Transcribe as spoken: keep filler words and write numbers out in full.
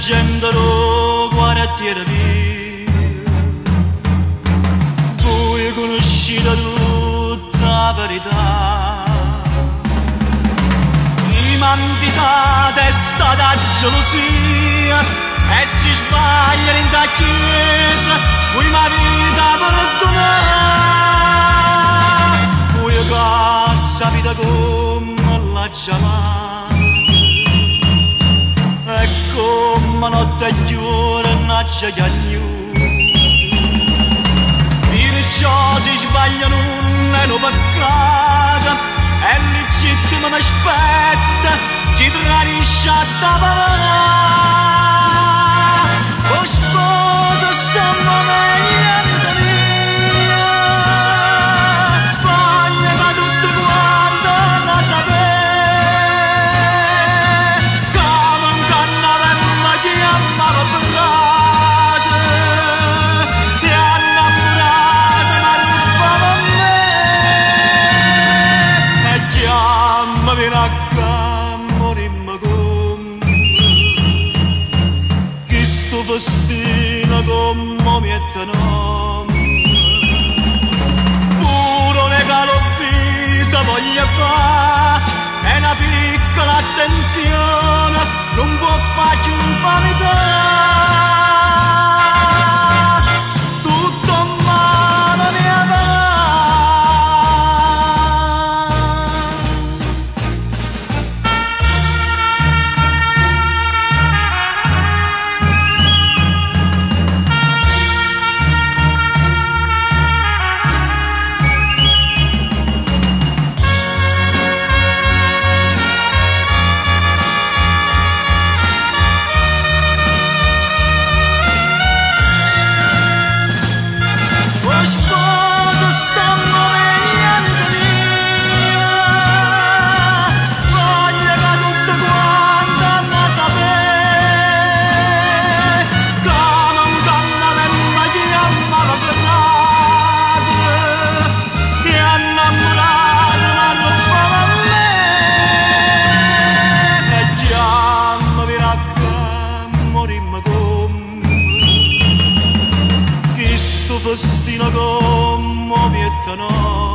scendano, guarattieravi, voi conoscete tutta verità, un'imantità testa da gelosia, e si sbagliano in da chiesa, voi mi avete perdonato, voi che sapete come la chiamate. Ma notte giorno c'è giagno i cose sbagliano e non peccato e l'iccittimo mi aspetta chi tradisce a tavola o sposo stiamo meglio Festina come mi etano puro regalo vita voglio fare è una piccola attenzione non può farci un vanità tutto male mi Festina come mi etano